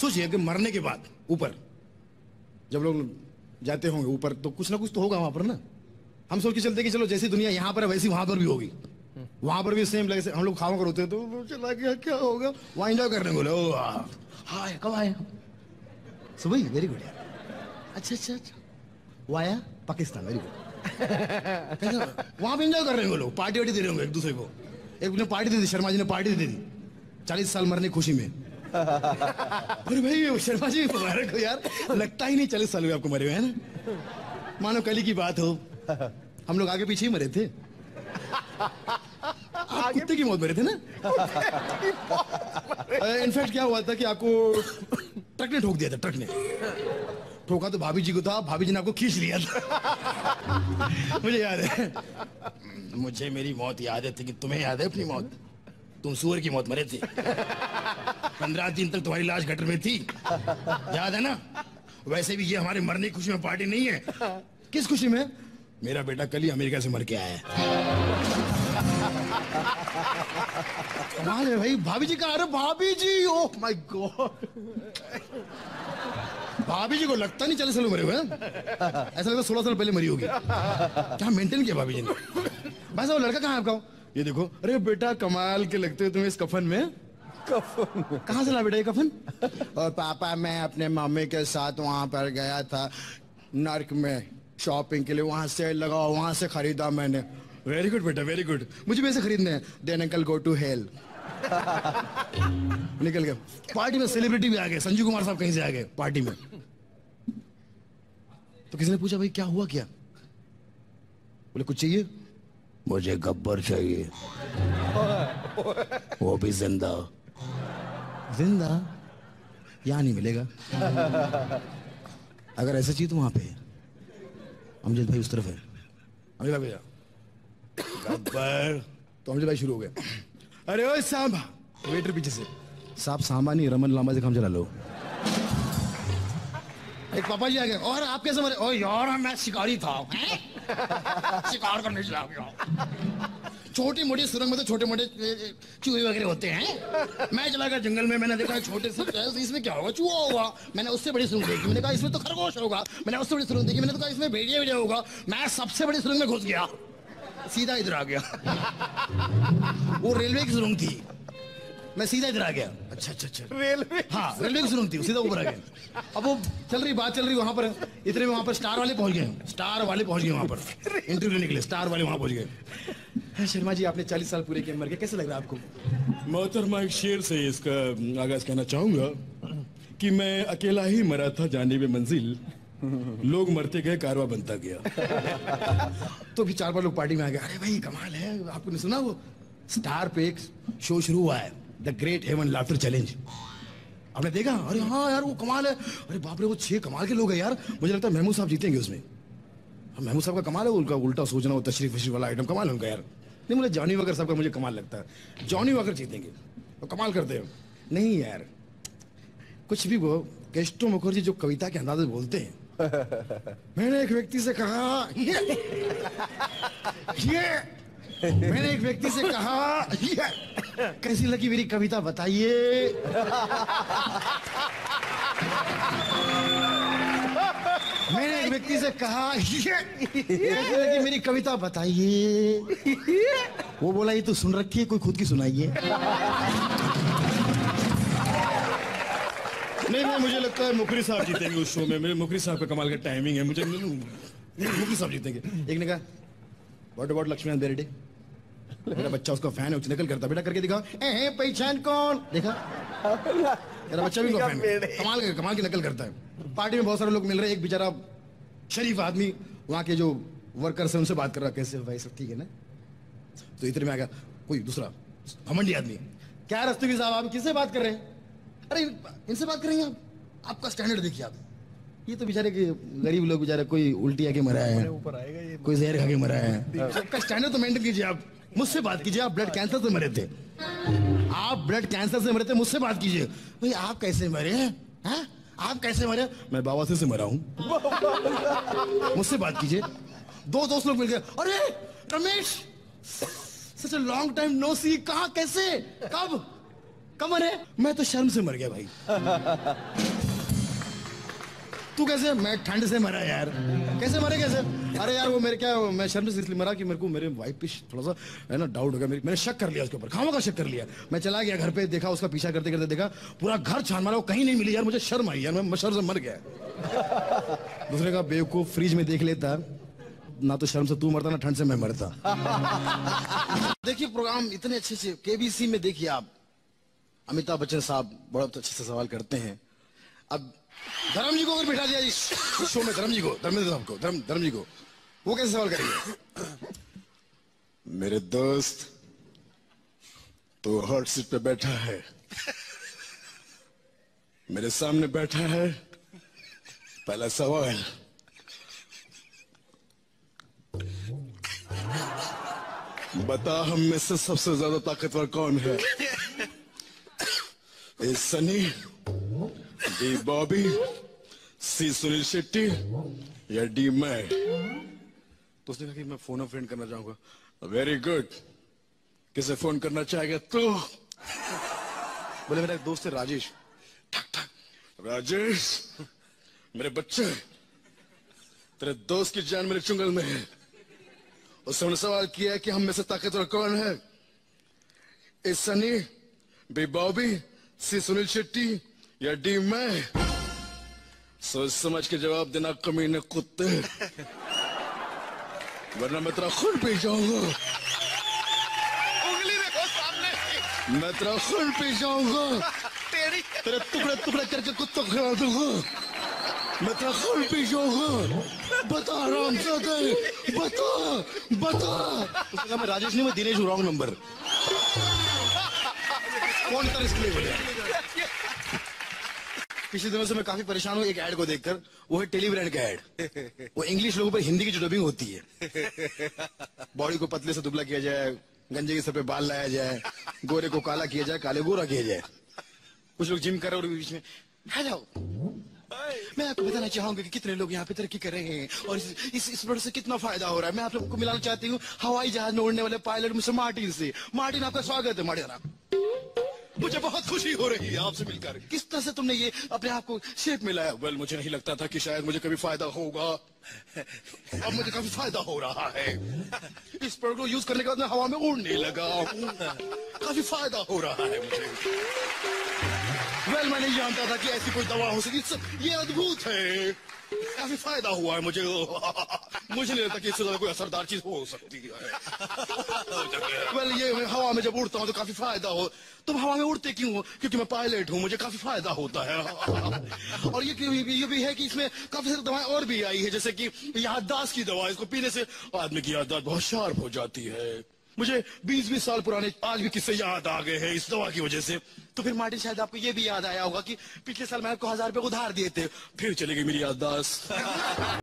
सोचिए कि मरने के बाद ऊपर जब लोग जाते होंगे ऊपर तो कुछ ना कुछ तो होगा वहां पर ना। हम सोच के चलते कि चलो जैसी दुनिया यहाँ पर है वैसी वहां पर भी होगी, वहां पर भी सेम लगे। हम लोग खाओ कर होते हैं तो चला गया क्या होगा, वहां एंजॉय करने बोले। ओ हाय कब आए सुबह, वेरी गुड यार, अच्छा अच्छा अच्छा, वो आया पाकिस्तान, वेरी गुड। वहां पर एंजॉय कर रहे होंगे लोग, पार्टी वार्टी दे रहे होंगे एक दूसरे को। एक ने पार्टी दे दी, शर्मा जी ने पार्टी दे दी 40 साल मरने खुशी में। अरे भाई शर्मा जी मुबारक हो यार, लगता ही नहीं 40 साल हुए आपको मरे हुए, है ना। मानो कल की बात हो, हम लोग आगे पीछे ही मरे थे। आप कुत्ते की मौत मरे थे ना। इनफैक्ट क्या हुआ था कि आपको ट्रक ने ठोक दिया था, ट्रक ने ठोका तो भाभी जी को था, भाभी जी ने आपको खींच लिया था। मुझे याद है, मुझे मेरी मौत याद है, लेकिन तुम्हें याद है अपनी मौत? तुम सूअर की मौत मरे थे। 15 दिन तक तुम्हारी लाश गटर में थी, याद है ना। वैसे भी ये हमारे मरने की खुशी में पार्टी नहीं है। किस खुशी में? मेरा बेटा कल ही अमेरिका से मर के आया है। कमाल है भाई, भाभी जी कहाँ? अरे भाभी जी, ओह माय गॉड, भाभी जी को लगता नहीं 40 साल मरे हुए हैं, ऐसा लगता 16 साल पहले मरी होगी। क्या मेंटेन किया भाभी जी ने। भाई साहब लड़का कहाँ है आपका? ये देखो। अरे बेटा कमाल के लगते हो तुम्हें इस कफन में। कफन कहाँ से ला बेटा ये कफन? और पापा मैं अपने मम्मी के साथ वहाँ पर गया था नर्क में शॉपिंग के लिए, वहाँ से लगाओ, वहाँ से खरीदा मैंने। वेरी गुड बेटा, वेरी गुड। मुझे भी ऐसे खरीदने हैं। Then uncle go to hell. निकल गया। पार्टी में सेलिब्रिटी भी आ गए, संजीव कुमार साहब कहीं से आ गए पार्टी में। तो किसी ने पूछा भाई क्या हुआ क्या? बोले कुछ चाहिए? मुझे गब्बर चाहिए। वो भी जिंदा। जिंदा यहाँ नहीं मिलेगा, अगर ऐसा चाहिए तो वहां पे अमजद भाई उस तरफ है। अमजद भाई गब्बर, तो अमजद भाई शुरू हो गए। अरे ओए सांबा, वेटर पीछे से। साहब सांबा नहीं, रमन लामा से काम चला लो। एक पापा जी आ गए। और आप कैसे मरे? ओ यार मैं शिकारी था, शिकार करने चला गया। छोटी मोटी सुरंग में तो छोटे मोटे चूहे वगैरह होते हैं, मैं चला गया जंगल में। मैंने देखा छोटे से, इसमें क्या होगा, चूहा होगा। मैंने उससे बड़ी सुरंग देखी, मैंने कहा इसमें तो खरगोश होगा। मैंने उससे बड़ी सुरंग देखी, मैंने कहा इसमें भेड़िया भेड़िया होगा। मैं सबसे बड़ी सुरंग में घुस गया, सीधा इधर आ गया। वो रेलवे की सुरंग थी, मैं सीधा इधर आ गया। अच्छा अच्छा अच्छा, रेलवे, हाँ रेलवे की सुरंग थी, सीधा ऊपर आ गया। अब वो चल रही बात चल रही वहां पर, इतने में वहां पर स्टार वाले पहुंच गए, स्टार वाले पहुंच गए वहां पर इंटरव्यू निकले, स्टार वाले वहां पहुंच गए। शर्मा जी आपने 40 साल पूरे किए मर के, कैसे लग रहा है आपको? मोहतरमा एक शेर से इसका आगाज कहना चाहूंगा कि मैं अकेला ही मरा था जाने में मंजिल, लोग मरते गए कारवा बनता गया। तो भी 4 बार लोग पार्टी में आ गए। अरे भाई कमाल है, आपने सुना वो स्टार पे एक शो शुरू हुआ है, the great Indian laughter challenge, आपने देखा? अरे हाँ यार वो कमाल है। अरे बाप रे, वो 6 कमाल के लोग हैं यार, मुझे लगता है महमूद साहब जीतेंगे उसमें। हाँ महमूद साहब का कमाल है, उनका उल्टा सोचना, वो तशरीफ वशरीफ वाला आइटम कमाल है उनका यार। नहीं मुझे जॉनी वगर साहब का मुझे कमाल लगता है, जॉनी वगर जीतेंगे, वो कमाल करते हैं। नहीं यार कुछ भी, वो केस्टो मुखर्जी जो कविता के अंदाज में बोलते हैं। मैंने एक व्यक्ति से कहा मैंने एक व्यक्ति से कहा कैसी लगी मेरी कविता बताइए। मैंने एक व्यक्ति से कहा कैसी लगी मेरी कविता बताइए। वो बोला ये तो सुन रखी है, कोई खुद की सुनाइए। नहीं नहीं, मुझे लगता है मुखरी साहब जीतेंगे उस शो में। मेरे मुखरी साहब का कमाल का टाइमिंग है, मुझे मुखरी साहब जीतेंगे। एक ने कहा व्हाट अबाउट लक्ष्मी बेरडे, मेरा बच्चा उसका फैन है, उसे नकल करता। बेटा करके दिखा, पहचान कौन, देखा मेरा बच्चा भी फैन है। कमाल की नकल करता है। पार्टी में बहुत सारे लोग मिल रहे हैं, एक बेचारा शरीफ आदमी वहाँ के जो वर्कर्स हैं उनसे बात कर रहा, कैसे भाई सब ठीक है ना। तो इतने में आ गया कोई दूसरा घमंडी आदमी, क्या रस्तगी साहब आप किससे बात कर रहे हैं? अरे इनसे बात करेंगे आप, आपका स्टैंडर्ड देखिए आप। ये तो बेचारे के गरीब लोग, बेचारे कोई उल्टी आके मरा है, कोई जहर खा के मरा है। सबका स्टैंडर्ड तो मेंटेन कीजिए आप। मुझसे बात कीजिए, आप ब्लड कैंसर से मरे थे, आप ब्लड कैंसर से मरे थे, मुझसे बात कीजिए। भाई आप कैसे मरे हैं, आप कैसे मरे? मैं बावासी से मरा हूँ, मुझसे बात कीजिए। 2 दोस्त लोग मिल गए, अरे Ramesh such a long time no see, कहाँ कैसे कब? कमर है? मैं तो शर्म से मर गया भाई। तू कैसे? मैं ठंड से मरा यार। कैसे मरे कैसे? अरे यार वो मेरे क्या, मैं शर्म से इसलिए मरा कि मेरे को मेरे वाइफ पे थोड़ा सा है ना डाउट हो गया। मैंने शक कर लिया उसके ऊपर, खामोखा शक कर लिया। मैं चला गया घर पे, देखा उसका पीछा करते करते, देखा पूरा घर छान मारा, वो कहीं नहीं मिली यार। मुझे शर्म आई यार, मैं शर्म से मर गया। दूसरे का बेवकूफ फ्रिज में देख लेता ना, तो शर्म से तू मरता ना ठंड से मैं मरता। देखिए प्रोग्राम इतने अच्छे से केबीसी में, देखिए आप अमिताभ बच्चन साहब बड़ा अच्छे से सवाल करते हैं। अब धर्म जी को अगर बिठा दिया इस शो में, धर्म जी को, धर्मेंद्र साहब को, धर्म जी को, वो कैसे सवाल करेंगे? मेरे दोस्त तो हॉट सीट पे बैठा है, मेरे सामने बैठा है। पहला सवाल, बता हम में से सबसे ज्यादा ताकतवर कौन है? A Sunny, D Bobby, C Sunil Shetty या डी मैं? तो उसने कहा कि मैं फोन ऑफ फ्रेंड करना चाहूंगा। वेरी गुड, किसे फोन करना चाहेगा तू? बोले मेरा एक दोस्त है राजेश। राजेश मेरे बच्चे, तेरे दोस्त की जान मेरे चुंगल में है। उससे हमने सवाल किया है कि हम में से ताकतवर कौन है? A Sunny, B Bobby, C Sunil Shetty या डी मैं? सोच समझ के जवाब देना कमीने कुत्ते, वरना मैं तेरा खून पी जाऊंगा। उंगली रखो सामने, मैं तेरा खून पी जाऊंगा, तेरे टुकड़े टुकड़े करके कुत्तों को खिला दूंगा। मैं तेरा खून पी जाऊंगा, बता राम सदे, बता बता। उसने कहा मैं राजेश नहीं, मैं दिनेश हूं। Wrong number. कौन था इसके लिए? पिछले दिनों से मैं काफी परेशान हूँ एक ऐड को देखकर। वो है टेलीब्रांड का ऐड। वो इंग्लिश लोगों पर हिंदी की जो डबिंग होती है, बॉडी को पतले से दुबला किया जाए, गंजे के सर पे बाल लाया जाए, गोरे को काला किया जाए, काले गोरा किया जाए। कुछ लोग जिम कर रहे और बीच में हेलो मैं आपको बताना चाहूंगा कि कितने लोग यहाँ पे तरक्की कर रहे हैं और इस वर्ष से कितना फायदा हो रहा है। मैं आप लोगों को मिलाना चाहती हूँ हवाई जहाज में उड़ने वाले पायलट मिस्टर मार्टिन से। मार्टिन आपका स्वागत है। मार्टिन, मुझे बहुत खुशी हो रही है आपसे मिलकर। किस तरह से तुमने ये अपने आप को शेप में लाया? वेल, मुझे नहीं लगता था कि शायद मुझे कभी फायदा होगा, अब मुझे काफी फायदा हो रहा है। इस प्रोडक्ट को यूज करने के बाद मैं हवा में उड़ने लगा, काफी फायदा हो रहा है मुझे। वेल, मैं नहीं जानता था कि ऐसी कोई दवा हो सके। ये अद्भुत है, काफी फायदा हुआ है मुझे। मुझे नहीं लगता कि इससे ज्यादा कोई असरदार चीज हो सकती है। वेल, ये हवा में जब उड़ता हूँ तो काफी फायदा हो। तुम हवा में उड़ते क्यों हो? क्योंकि मैं पायलट हूँ, मुझे काफी फायदा होता है। और ये भी है कि इसमें काफी सारी दवाएं और भी आई है, जैसे कि याददाश्त की दवा। इसको पीने से आदमी की याददाश्त बहुत शार्प हो जाती है। मुझे 20-20 साल पुराने आज भी किससे याद आ गए हैं इस दवा की वजह से। तो फिर मार्टिन, शायद आपको ये भी याद आया होगा कि पिछले साल मैं आपको 1000 रुपए उधार दिए थे, फिर चले गई मेरी याददाश्त।